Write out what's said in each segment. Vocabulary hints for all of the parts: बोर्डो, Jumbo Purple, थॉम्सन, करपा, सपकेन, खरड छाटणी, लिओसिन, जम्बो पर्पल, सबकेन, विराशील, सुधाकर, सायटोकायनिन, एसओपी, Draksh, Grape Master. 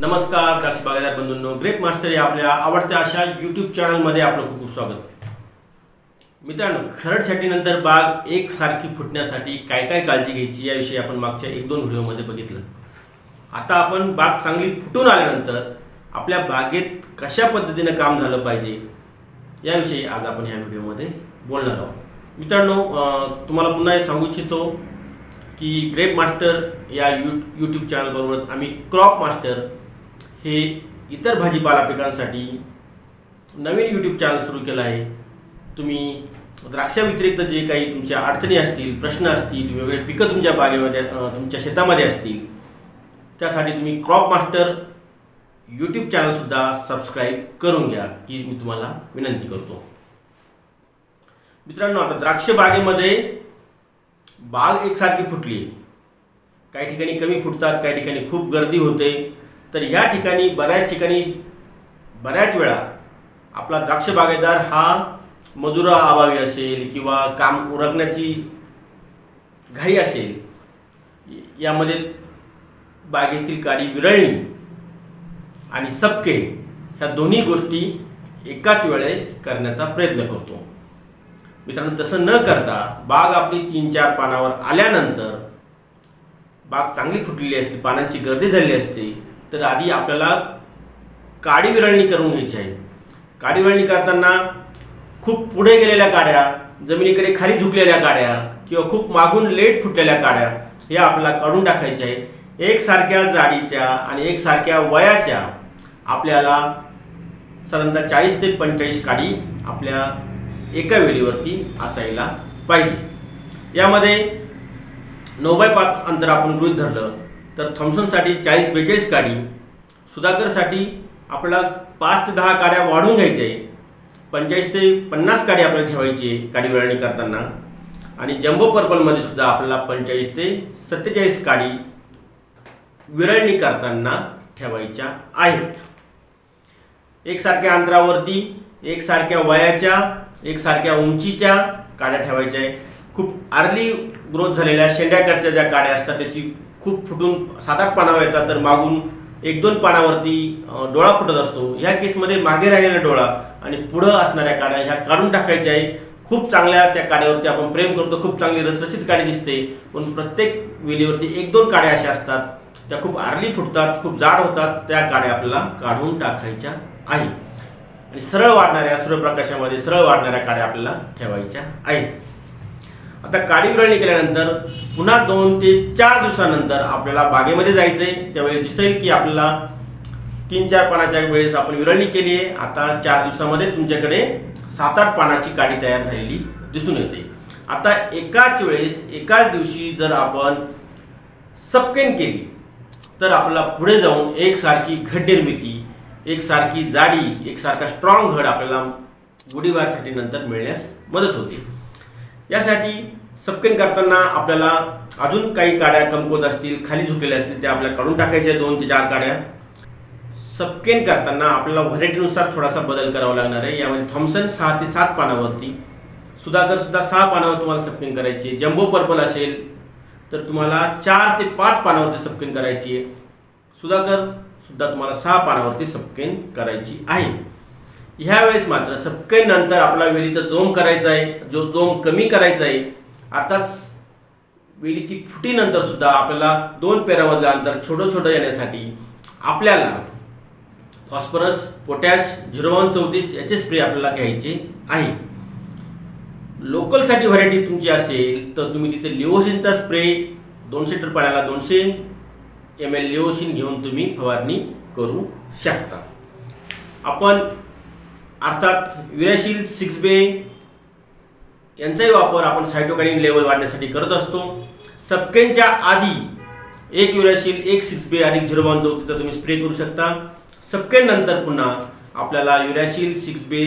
नमस्कार द्राक्ष बागायतदार बंधूंनो, ग्रेप मास्टर या आपल्या आवडत्या अशा यूट्यूब चॅनलमध्ये आपलं खूप खूप स्वागत. मित्रांनो, खरडछाटणीनंतर बाग एकसारखी फुटण्यासाठी काय काय काळजी घ्यायची याविषयी आपण मागच्या एक दोन व्हिडिओमध्ये बघितलं. आता आपण बाग चांगली फुटून आल्यानंतर आपल्या बागेत कशा पद्धतीने काम झालं पाहिजे याविषयी आज आपण या व्हिडिओमध्ये बोलणार आहोत. मित्रांनो, तुम्हाला पुन्हा हे सांगू इच्छितो की ग्रेप मास्टर या यूट्यूब चॅनलबरोबरच आम्ही क्रॉप मास्टर हे इतर भाजीपाला पिकांसाठी नवीन यूट्यूब चॅनल सुरू केला आहे. तुम्ही द्राक्षाव्यतिरिक्त जे काही तुमच्या अडचणी असतील, प्रश्न असतील, वेगवेगळे पिकं तुमच्या बागेमध्ये तुमच्या शेतामध्ये असतील त्यासाठी तुम्ही क्रॉप मास्टर यूट्यूब चॅनलसुद्धा सबस्क्राईब करून घ्या ही मी तुम्हाला विनंती करतो. मित्रांनो, आता द्राक्ष बागेमध्ये बाग एकसारखी फुटली, काही ठिकाणी कमी फुटतात, काही ठिकाणी खूप गर्दी होते, तर या ठिकाणी बऱ्याच वेळा आपला द्राक्ष बागायतदार हा मजुरा अभावी असेल किंवा काम उरकण्याची घाई असेल, यामध्ये बागेतील काडी विरळणी आणि सपके ह्या दोन्ही गोष्टी एकाच वेळेस करण्याचा प्रयत्न करतो. मित्रांनो, तसं न करता बाग आपली 3-4 पानावर आल्यानंतर बाग चांगली फुटलेली असते, पानांची गर्दी झाली असते, तर आधी आपल्याला काडी विरळणी करून घ्यायची आहे. काडी विरळणी करताना खूप पुढे गेलेल्या काड्या, जमिनीकडे खाली झुकलेल्या काड्या किंवा खूप मागून लेट फुटलेल्या काड्या हे आपल्याला काढून टाकायच्या आहे. एकसारख्या जाडीच्या आणि एकसारख्या वयाच्या आपल्याला साधारणतः 40 ते 45 काडी आपल्या एका वेलीवरती असायला पाहिजे. यामध्ये 9x5 अंतर आपण गृहीत धरलं तर थॉम्सनसाठी 40-42 काडी, सुधाकरसाठी आपल्याला 5 ते 10 काड्या वाढून घ्यायच्या आहे, 45 ते 50 काडी आपल्याला ठेवायची आहे काडी विरळणी करताना. आणि जम्बो पर्पलमध्ये सुद्धा आपल्याला 45 ते 47 काडी विरळणी करताना ठेवायच्या आहेत. एकसारख्या अंतरावरती एकसारख्या वयाच्या एकसारख्या उंचीच्या काड्या ठेवायच्या आहे. खूप अर्ली ग्रोथ झालेल्या शेंड्याकडच्या ज्या काड्या असतात त्याची खूप फुटून 7-8 पानावर येतात, तर मागून 1-2 पानावरती डोळा फुटत असतो. ह्या केसमध्ये मागे राहिलेला डोळा आणि पुढं असणाऱ्या काड्या ह्या काढून टाकायच्या आहे. खूप चांगल्या त्या काड्यावरती आपण प्रेम करतो, खूप चांगली रसरशीत काडी दिसते, पण प्रत्येक वेलीवरती 1-2 काड्या अशा असतात त्या खूप अर्ली फुटतात, खूप जाड होतात, त्या काड्या आपल्याला काढून टाकायच्या आहे. आणि सरळ वाढणाऱ्या सूर्यप्रकाशामध्ये सरळ वाढणाऱ्या काड्या आपल्याला ठेवायच्या आहेत. आता काडी विरळणी केल्यानंतर पुन्हा 2 ते 4 दिवसानंतर आपल्याला बागेमध्ये जायचं आहे. त्यावेळेस दिसेल की आपल्याला 3-4 पानाच्या वेळेस आपण विरळणी केली आहे. आता 4 दिवसामध्ये तुमच्याकडे 7-8 पानाची काडी तयार झालेली दिसून येते. आता एकाच वेळेस एकाच दिवशी जर आपण सपकेन केली तर आपल्याला पुढे जाऊन एकसारखी घड निर्मिती, एकसारखी जाडी, एकसारखा स्ट्रॉंग घड आपल्याला गुढीवारसाठी नंतर मिळण्यास मदत होते. यासाठी सपकेन करताना आपल्याला अजून काही काड्या कमकुवत असतील, खाली झुकलेल्या असतील त्या आपल्याला काढून टाकायच्या 2 ते 4 काड्या. सपकेन करताना आपल्याला व्हरायटीनुसार थोडासा बदल करावा लागणार आहे. यामध्ये थॉम्सन 6 ते 7 पानावरती, सुधाकरसुद्धा 6 पानावर तुम्हाला सपकेन करायची. जम्बो पर्पल असेल तर तुम्हाला 4 ते 5 पानावरती सपकेन करायची आहे. सुधाकरसुद्धा तुम्हाला 6 पानावरती सपकेन करायची आहे. ह्यावेळेस मात्र सपकेनंतर आपला वेलीचा जोम करायचा आहे, जोम कमी करायचा आहे. अर्थात वेलीची फुटीनंतर सुद्धा आपल्याला 2 पेरामधलं अंतर छोटं छोटं येण्यासाठी आपल्याला फॉस्फरस, पोटॅश, 0-34 याचे स्प्रे आपल्याला घ्यायचे आहे. लोकलसाठी व्हरायटी तुमची असेल तर तुम्ही तिथे लिओसिनचा स्प्रे 200 लिटर पाण्याला 200 ml लिओसिन घेऊन तुम्ही फवारणी करू शकता. आपण अर्थात विराशील 6B यांचाही वापर आपण सायटोकायनिन लेवल वाढण्यासाठी करत असतो. सपकेनच्या आधी 1 विराशील 1 6B अधिक 0-34 तुम्ही स्प्रे करू शकता. सपकेन नंतर पुन्हा आपल्याला विराशील 6B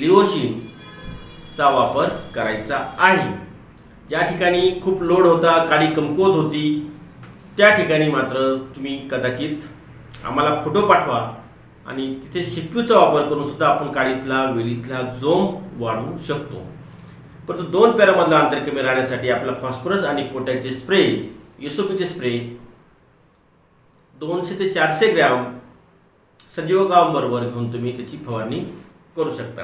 लिओसिनचा वापर करायचा आहे. ज्या ठिकाणी खूप लोड होता, काडी कमकुवत होती त्या ठिकाणी मात्र तुम्ही कदाचित आम्हाला फोटो पाठवा आणि तिथे शिक्यूचा वापर करून सुद्धा आपण काडीतला वेलीतला जोम वाढवू शकतो. परंतु 2 पेरामधला अंतर कमी राहण्यासाठी आपला फॉस्फरस आणि पोटॅशचे स्प्रे, एसओपीचे स्प्रे दोनशे ते 400 ग्रॅम सजीव गावांबरोबर घेऊन तुम्ही त्याची फवारणी करू शकता।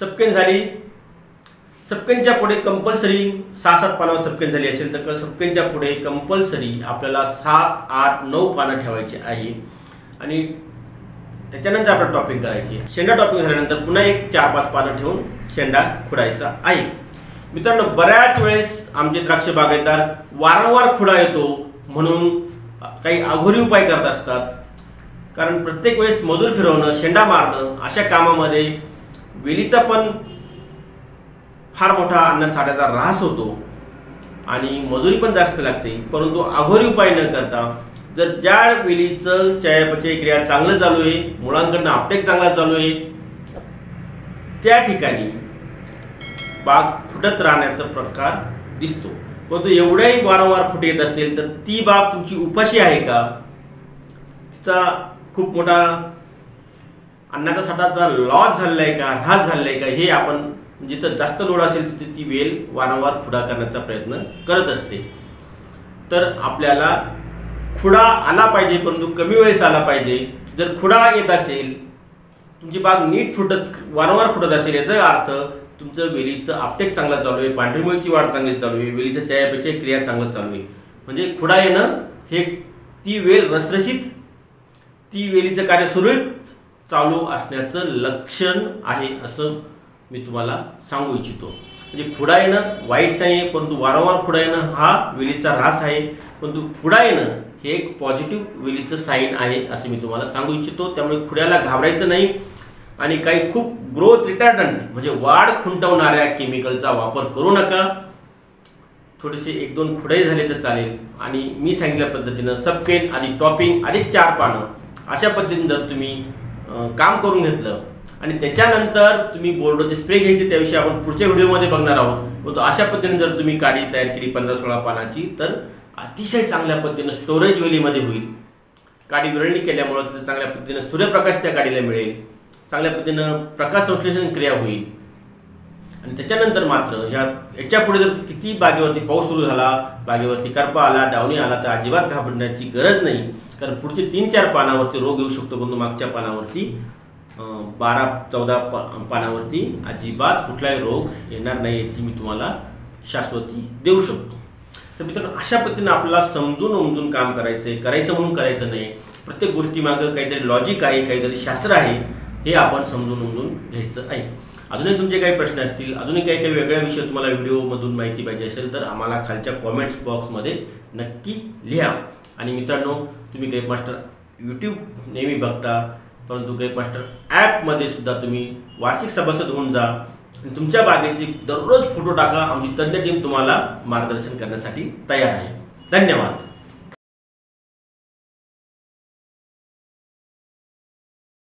सबकेन झाली, सबकेनच्या पुढे कंपल्सरी 6-7 पानावर सबकेन झाली असेल तर सबकेनच्या पुढे कंपल्सरी आपल्याला 7-8-9 पानं ठेवायची आहे आणि त्याच्यानंतर आपल्याला टॉपिंग करायची। शेंडा टॉपिंग झाल्यानंतर पुन्हा एक 4-5 पानं ठेवून शेंडा खुडायचा आहे। मित्रांनो, बऱ्याच वेळेस आमचे द्राक्ष बागायतदार वारंवार खुडा येतो म्हणून काही अघोरी उपाय करत असतात, कारण प्रत्येक वेळेस मजूर फिरवणं, शेंडा मारणं अशा कामामध्ये वेलीचा पण फार मोठा अन्नसाठ्याचा ऱ्हास होतो आणि मजुरी पण जास्त लागते। परंतु अघोरी उपाय न करता जर ज्या वेलीचं चयापचय क्रिया चांगलं चालू आहे, मुळांकडनं अपटेक चांगला चालू आहे, त्या ठिकाणी बाग फुटत राहण्याचा प्रकार दिसतो। परंतु एवढ्याही वारंवार फुटे येत असेल तर ती बाग तुमची उपाशी आहे का, तिचा खूप मोठा अन्नाचा साठाचा लॉस झालेला आहे का, ऱ्हास झालेला आहे का, हे आपण जिथं जास्त लोड असेल तिथे ती वेल वारंवार खुडा करण्याचा प्रयत्न करत असते। तर आपल्याला खुडा आला पाहिजे परंतु कमी वेळेस आला पाहिजे। जर खुडा येत असेल, तुमची बाग नीट फुटत वारंवार फुटत असेल, याचा अर्थ तुमचं वेलीचं अपटेक चांगला चालू आहे, पांढरी मुळीची वाढ चांगली चालू आहे, वेलीचं चयापचय क्रिया चांगलं चालू आहे, म्हणजे खुडा येणं हे ती वेल रसरशीत, ती वेलीचं कार्य सुरळीत चालू असण्याचं लक्षण आहे असं मी तुम्हाला सांगू इच्छितो। म्हणजे खुडा येणं वाईट नाही आहे, परंतु वारंवार खुडा येणं हा वेलीचा ऱ्हास आहे, परंतु खुडा येणं हे एक पॉझिटिव्ह वेलीचं साईन आहे असं मी तुम्हाला सांगू इच्छितो। त्यामुळे खुड्याला घाबरायचं नाही आणि काही खूप ग्रोथ रिटार्डंट म्हणजे वाढ खुंटवणाऱ्या केमिकलचा वापर करू नका। थोडेसे 1-2 खुडे झाले तर चालेल आणि मी सांगितल्या पद्धतीनं सबकेन आणि टॉपिंग अधिक 4 पानं अशा पद्धतीने जर तुम्ही काम करून घेतलं आणि त्याच्यानंतर तुम्ही बोर्डोचे स्प्रे घ्यायचे, त्याविषयी आपण पुढच्या व्हिडिओमध्ये बघणार आहोत। परंतु अशा पद्धतीने जर तुम्ही काडी तयार केली 15-16 पानाची तर अतिशय चांगल्या पद्धतीने स्टोरेज वेलीमध्ये होईल। काडी विरळणी केल्यामुळे तिथे चांगल्या पद्धतीने सूर्यप्रकाश त्या काडीला मिळेल, चांगल्या पद्धतीनं प्रकाश संश्लेषण क्रिया होईल आणि त्याच्यानंतर मात्र याच्या पुढे जर किती बागेवरती पाऊस सुरू झाला, बागेवरती करपा आला, डावणी आला तर अजिबात घाबरण्याची गरज नाही, कारण पुढचे 3-4 पानावरती रोग येऊ शकतो, परंतु मागच्या पानावरती 12-14 पानावरती अजिबात कुठलाही रोग येणार नाही याची मी तुम्हाला शाश्वती देऊ शकतो। तर मित्रांनो, अशा पद्धतीने आपल्याला समजून उमजून काम करायचं आहे, करायचं म्हणून करायचं नाही। प्रत्येक गोष्टीमागं काहीतरी लॉजिक आहे, काहीतरी शास्त्र आहे, हे आपण समजून उमजून घ्यायचं आहे। अजूनही तुमचे काही प्रश्न असतील, अजूनही काही काही वेगळ्या विषय तुम्हाला व्हिडिओमधून माहिती पाहिजे असेल तर आम्हाला खालच्या कॉमेंट्स बॉक्समध्ये नक्की लिहा। आणि मित्रांनो, तुम्ही ग्रेप मास्टर यूट्यूब नेहमी बघता, परंतु ग्रेप मास्टर ॲपमध्ये सुद्धा तुम्ही वार्षिक सभासद होऊन जा आणि तुमच्या बागेची दररोज फोटो टाका। आमची तज्ञ टीम तुम्हाला मार्गदर्शन करण्यासाठी तयार आहे। धन्यवाद।